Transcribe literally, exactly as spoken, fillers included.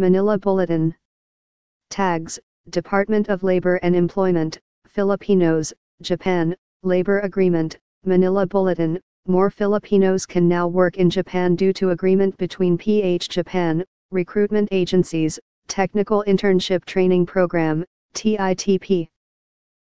Manila Bulletin. Tags, Department of Labor and Employment, Filipinos, Japan, Labor Agreement, Manila Bulletin, more Filipinos can now work in Japan due to agreement between P H Japan, recruitment agencies, Technical Internship Training Program, T I T P.